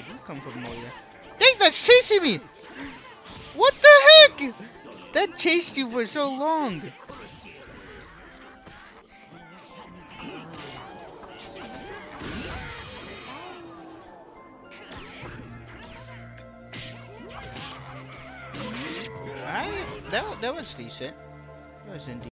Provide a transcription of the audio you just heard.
Wait, you come from nowhere. Dang, that's chasing me! What the heck? That chased you for so long. That was decent. That was indeed.